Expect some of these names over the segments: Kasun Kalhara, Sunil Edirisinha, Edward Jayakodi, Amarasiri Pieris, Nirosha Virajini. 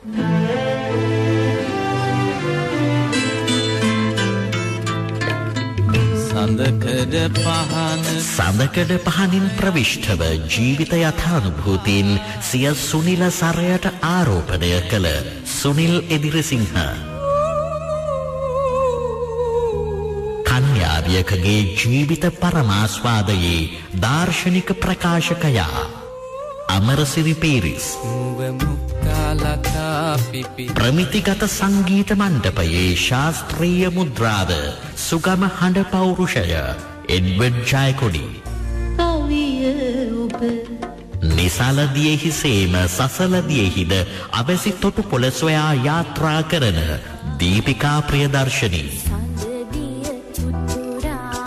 සඳකඩ පහනින් ප්‍රවිෂ්ඨව ජීවිත යථානුභූතීන් සිය සුනිල සරයට ආරෝපණය කළ සුනිල් එදිරිසිංහ කන්‍යාවියකගේ ජීවිත පරමාස්වාදයේ දාර්ශනික ප්‍රකාශකයා අමරසිරි පීරිස් ප්‍රමිතිගත සංගීත මණ්ඩපයේ ශාස්ත්‍රීය මුද්‍රාව සුගම හඬ පෞරුෂය එඩ්වඩ් ජයකොඩි නිසලදියෙහි සේම සසලදියෙහිද අවැසි තොටුපොළ සොයා යාත්‍රා කරන දීපිකා ප්‍රියදර්ශනී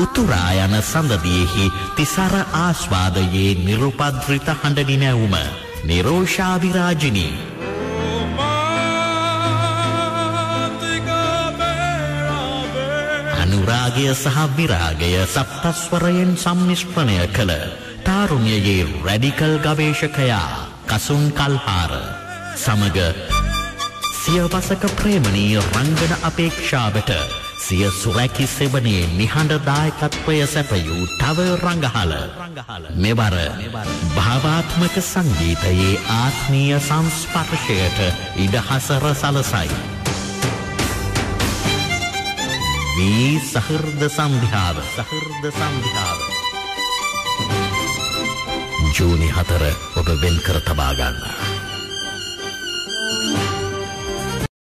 උතුරා යන සඳදියෙහි තිසර ආස්වාදයේ නිරුපද්‍රිත හඬ නිනැවුම නිරෝෂා විරාජිනී अनुरागय सह विरागय सप्तस्वरयन सम्मिश्रणय कल तारुण्यये रैडिकल गवेषकया कसुन कल्हार समग सियवसक प्रेमणीय रंगन अपेक्षावट සිය සුරැකි සෙවනේ නිහඬ දායකත්වය සැපයූ තව රංගහල මෙවර භාවාත්මක සංගීතයේ ආත්මීය සංස්පර්ශයට ඉඩහසර සලසයි මේ සහෘද සන්ධ්‍යාව ජූනි 4 ඔබ වෙන් කර තබා ගන්න